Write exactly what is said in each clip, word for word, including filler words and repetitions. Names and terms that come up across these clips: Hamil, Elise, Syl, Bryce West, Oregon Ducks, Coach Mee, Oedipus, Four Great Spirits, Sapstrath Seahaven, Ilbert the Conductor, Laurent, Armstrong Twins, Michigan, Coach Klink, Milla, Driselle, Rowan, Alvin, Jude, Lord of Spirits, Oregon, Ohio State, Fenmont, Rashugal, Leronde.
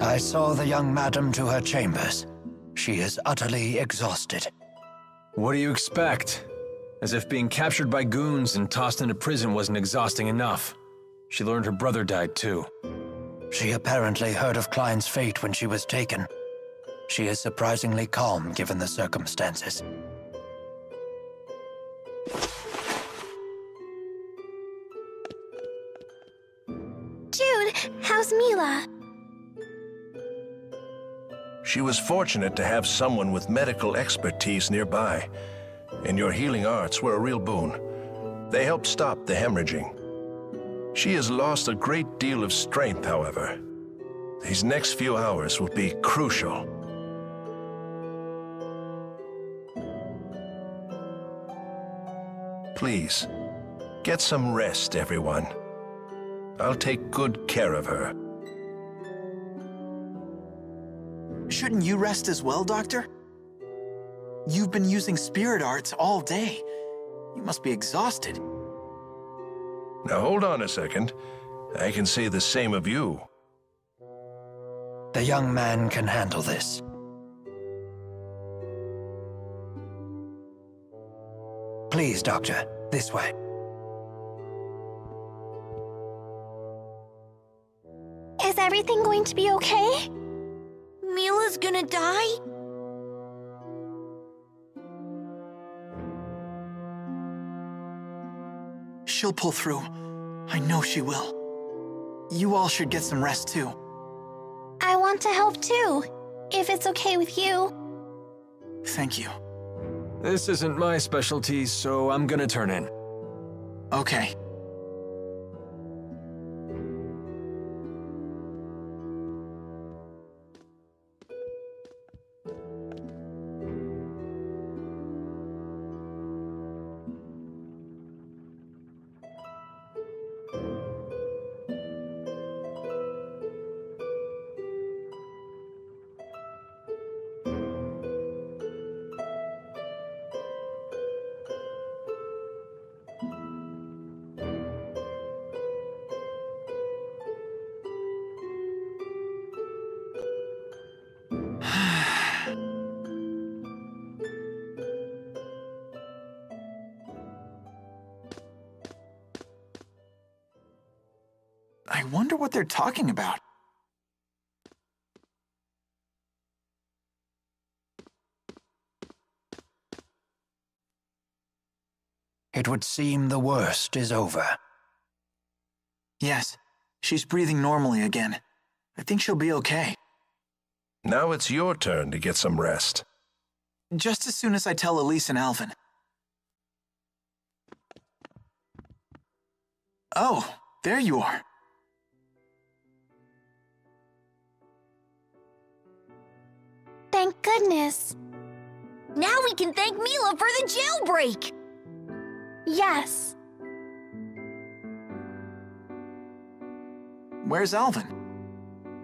I saw the young madam to her chambers. She is utterly exhausted. What do you expect? As if being captured by goons and tossed into prison wasn't exhausting enough. She learned her brother died too. She apparently heard of Klein's fate when she was taken. She is surprisingly calm given the circumstances. Jude, how's Milla? She was fortunate to have someone with medical expertise nearby, and your healing arts were a real boon. They helped stop the hemorrhaging. She has lost a great deal of strength, however. These next few hours will be crucial. Please, get some rest, everyone. I'll take good care of her. Shouldn't you rest as well, Doctor? You've been using spirit arts all day. You must be exhausted. Now hold on a second. I can say the same of you. The young man can handle this. Please, Doctor, this way. Is everything going to be okay? Mila's gonna die? She'll pull through. I know she will. You all should get some rest too. I want to help too, if it's okay with you. Thank you. This isn't my specialty, so I'm gonna turn in. Okay. I wonder what they're talking about. It would seem the worst is over. Yes, she's breathing normally again. I think she'll be okay. Now it's your turn to get some rest. Just as soon as I tell Elise and Alvin. Oh, there you are. Thank goodness. Now we can thank Milla for the jailbreak! Yes. Where's Alvin?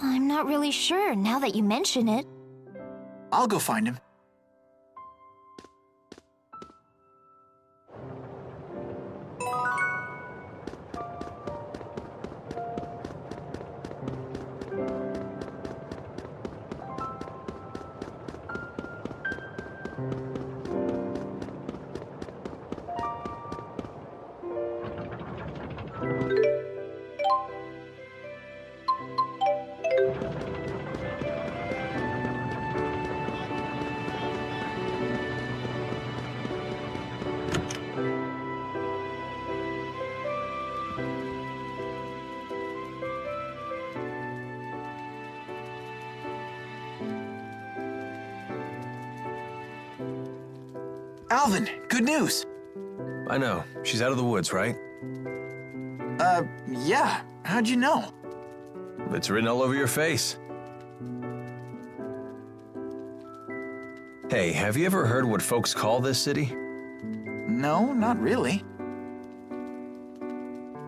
I'm not really sure now that you mention it. I'll go find him. Alvin, good news! I know. She's out of the woods, right? Uh, yeah. How'd you know? It's written all over your face. Hey, have you ever heard what folks call this city? No, not really.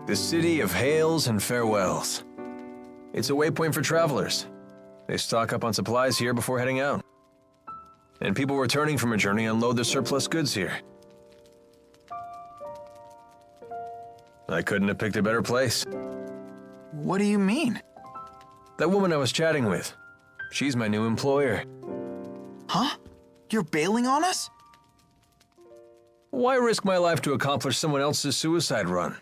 The city of hails and farewells. It's a waypoint for travelers. They stock up on supplies here before heading out. And people returning from a journey unload their surplus goods here. I couldn't have picked a better place. What do you mean? That woman I was chatting with, she's my new employer. Huh? You're bailing on us? Why risk my life to accomplish someone else's suicide run?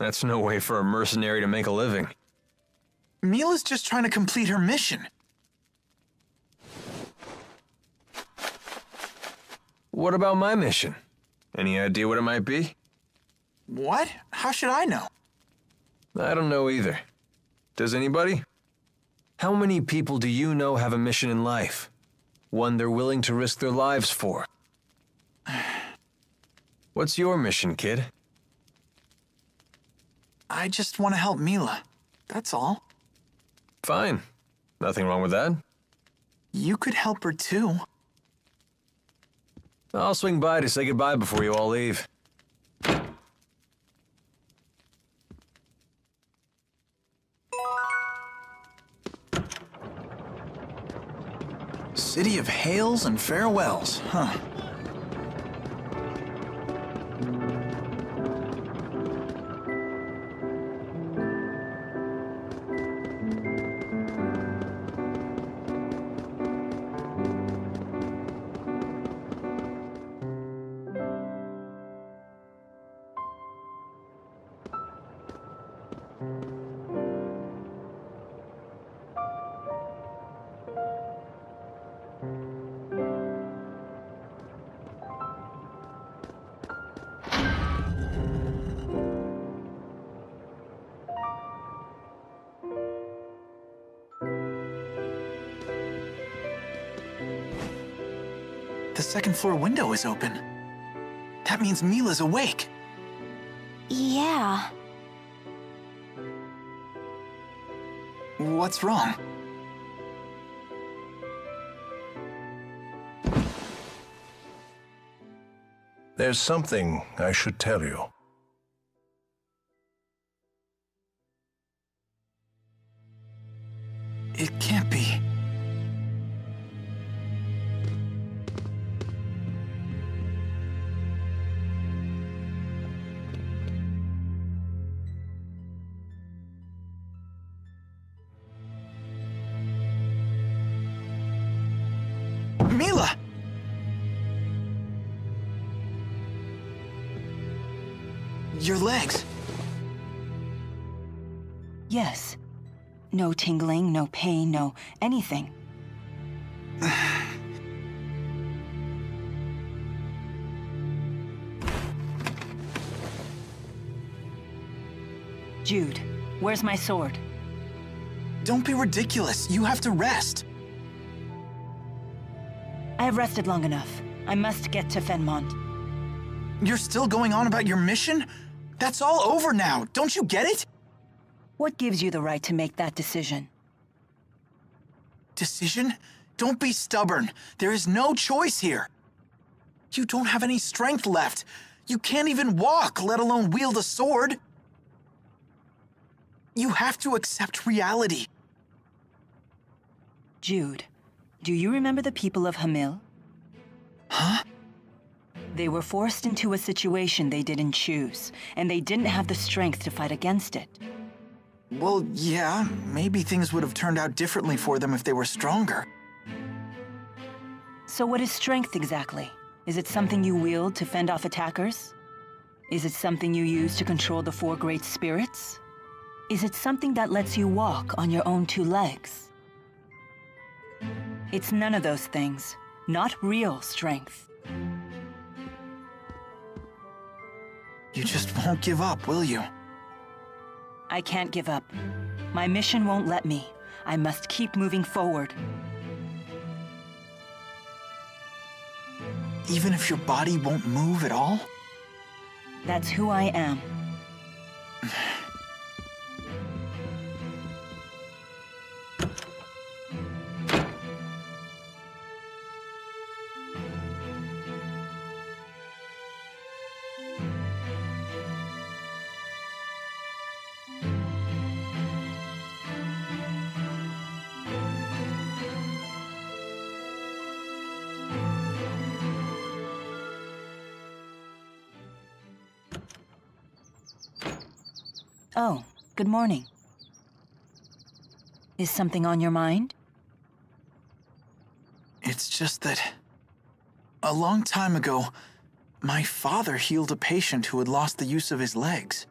That's no way for a mercenary to make a living. Mila's just trying to complete her mission. What about my mission? Any idea what it might be? What? How should I know? I don't know either. Does anybody? How many people do you know have a mission in life? One they're willing to risk their lives for? What's your mission, kid? I just want to help Milla. That's all. Fine. Nothing wrong with that. You could help her too. I'll swing by to say goodbye before you all leave. City of hails and farewells, huh? Second floor window is open. That means Mila's awake. Yeah. What's wrong? There's something I should tell you. It can't be. Yes. No tingling, no pain, no anything. Jude, where's my sword? Don't be ridiculous. You have to rest. I have rested long enough. I must get to Fenmont. You're still going on about your mission? That's all over now. Don't you get it? What gives you the right to make that decision? Decision? Don't be stubborn. There is no choice here. You don't have any strength left. You can't even walk, let alone wield a sword. You have to accept reality. Jude, do you remember the people of Hamil? Huh? They were forced into a situation they didn't choose, and they didn't have the strength to fight against it. Well, yeah, maybe things would have turned out differently for them if they were stronger. So what is strength exactly? Is it something you wield to fend off attackers? Is it something you use to control the Four Great Spirits? Is it something that lets you walk on your own two legs? It's none of those things. Not real strength. You just won't give up, will you? I can't give up. My mission won't let me. I must keep moving forward. Even if your body won't move at all? That's who I am. Oh, good morning. Is something on your mind? It's just that a long time ago, my father healed a patient who had lost the use of his legs.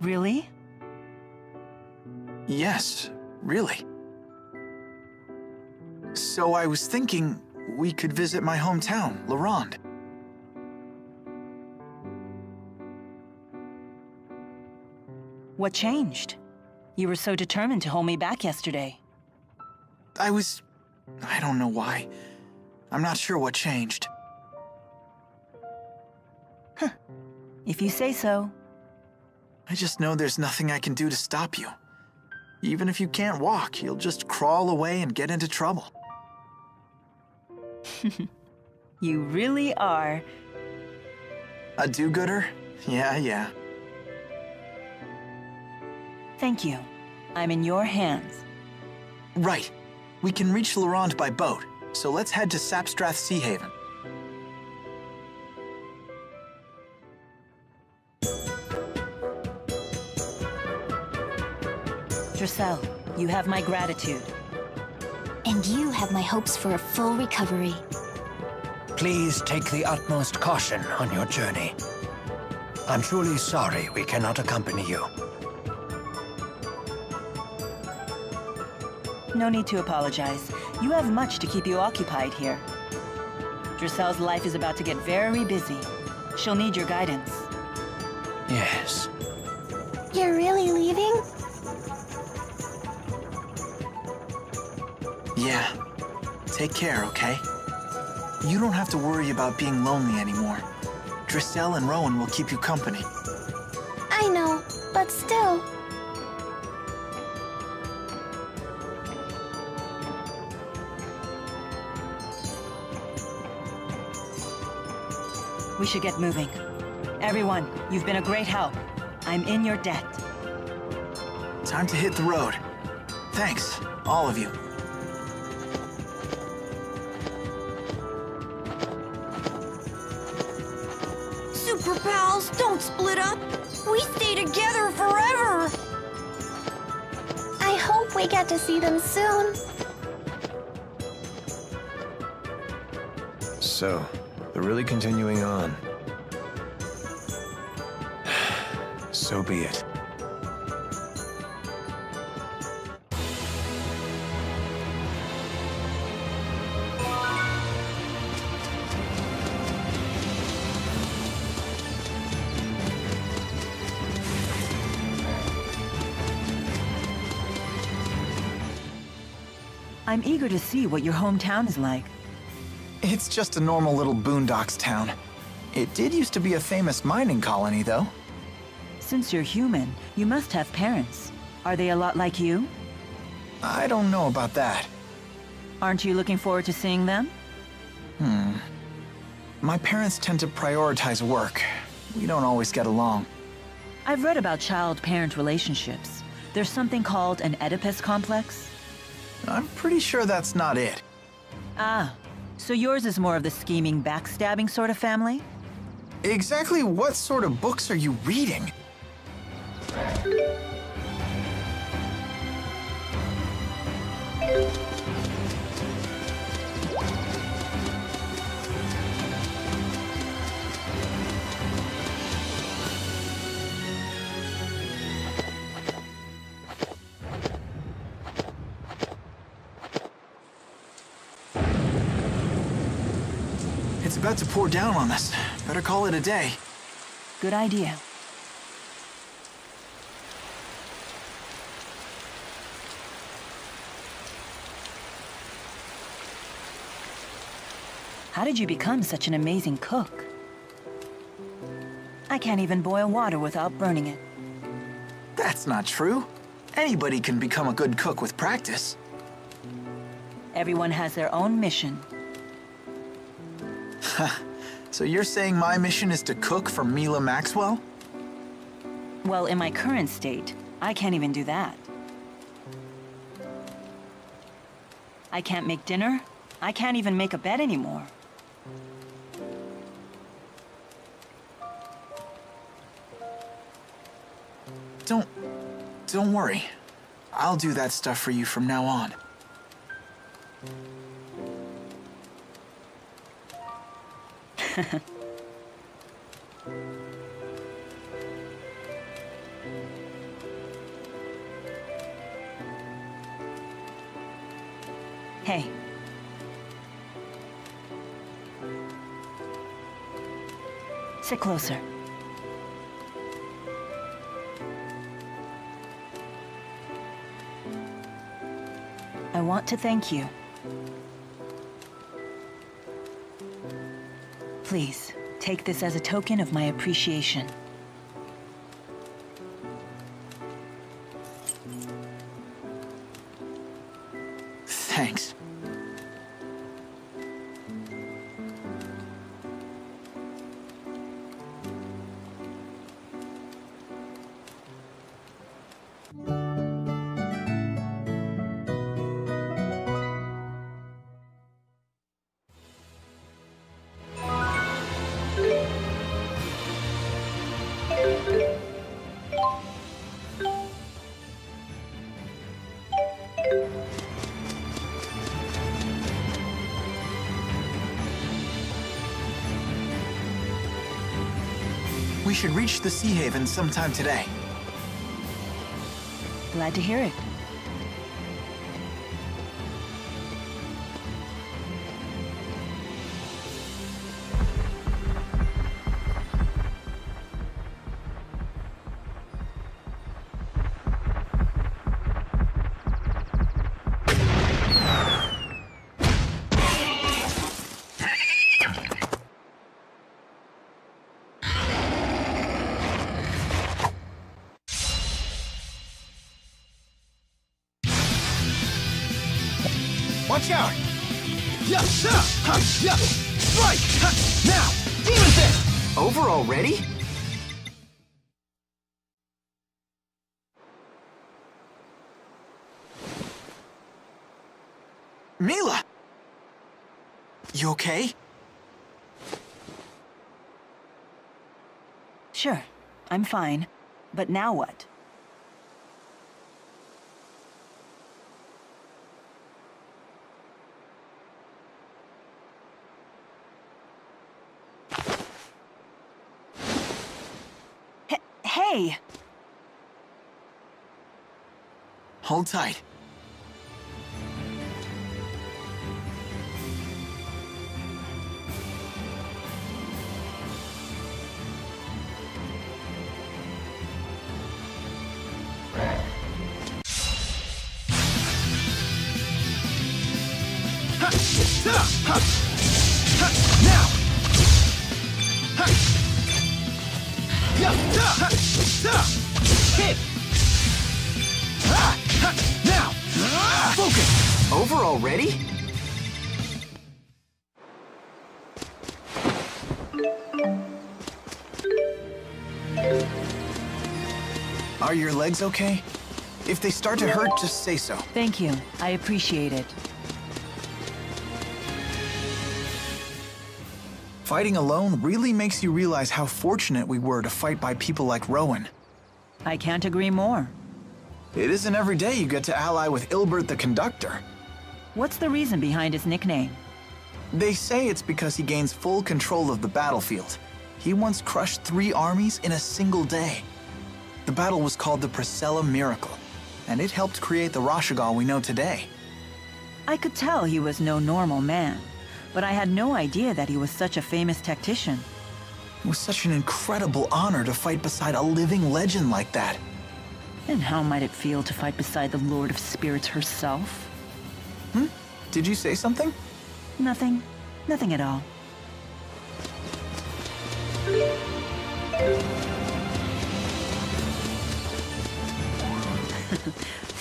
Really? Yes, really. So I was thinking we could visit my hometown, Leronde. What changed? You were so determined to hold me back yesterday. I was... I don't know why. I'm not sure what changed. Huh. If you say so. I just know there's nothing I can do to stop you. Even if you can't walk, you'll just crawl away and get into trouble. You really are. A do-gooder? Yeah, yeah. Thank you. I'm in your hands. Right. We can reach Laurent by boat, so let's head to Sapstrath Seahaven. Driselle, you have my gratitude. And you have my hopes for a full recovery. Please take the utmost caution on your journey. I'm truly sorry we cannot accompany you. No need to apologize. You have much to keep you occupied here. Driselle's life is about to get very busy. She'll need your guidance. Yes. You're really leaving? Yeah. Take care, okay? You don't have to worry about being lonely anymore. Driselle and Rowan will keep you company. I know, but still... We should get moving. Everyone, you've been a great help. I'm in your debt. Time to hit the road. Thanks, all of you. Super pals, don't split up. We stay together forever. I hope we get to see them soon. So... they're really continuing on. So be it. I'm eager to see what your hometown is like. It's just a normal little boondocks town. It did used to be a famous mining colony, though. Since you're human, you must have parents. Are they a lot like you? I don't know about that. Aren't you looking forward to seeing them? Hmm. My parents tend to prioritize work. We don't always get along. I've read about child-parent relationships. There's something called an Oedipus complex. I'm pretty sure that's not it. Ah. So yours is more of the scheming, backstabbing sort of family? Exactly what sort of books are you reading? About to pour down on us. Better call it a day. Good idea. How did you become such an amazing cook? I can't even boil water without burning it. That's not true. Anybody can become a good cook with practice. Everyone has their own mission. So you're saying my mission is to cook for Milla Maxwell? Well, in my current state, I can't even do that. I can't make dinner. I can't even make a bed anymore. Don't... don't worry. I'll do that stuff for you from now on. Hey. Sit closer. I want to thank you. Please, take this as a token of my appreciation. Thanks. We should reach the Seahaven sometime today. Glad to hear it. Watch out! Yeah, huh, yeah, strike! Huh, now, demon fist! Over already? Milla, you okay? Sure, I'm fine. But now what? Hey! Hold tight. Now! Now! Focus! Over already? Are your legs okay? If they start to hurt, just say so. Thank you. I appreciate it. Fighting alone really makes you realize how fortunate we were to fight by people like Rowan. I can't agree more. It isn't every day you get to ally with Ilbert the Conductor. What's the reason behind his nickname? They say it's because he gains full control of the battlefield. He once crushed three armies in a single day. The battle was called the Driselle Miracle, and it helped create the Rashugal we know today. I could tell he was no normal man. But I had no idea that he was such a famous tactician. It was such an incredible honor to fight beside a living legend like that. And how might it feel to fight beside the Lord of Spirits herself? Hmm? Did you say something? Nothing. Nothing at all.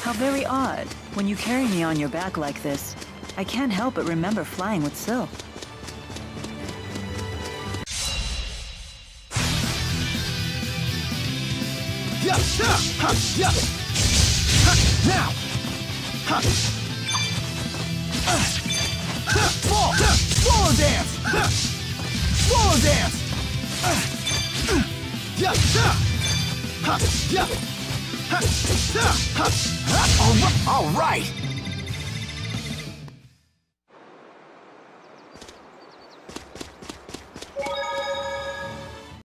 How very odd. When you carry me on your back like this, I can't help but remember flying with Syl. Yeah, yeah, ha, yeah. Ha, now, ha. Uh, uh, fall, uh, swallow dance, uh, swallow dance. Uh, uh, yeah, yeah, ha, yeah, ha, yeah, ha. All right!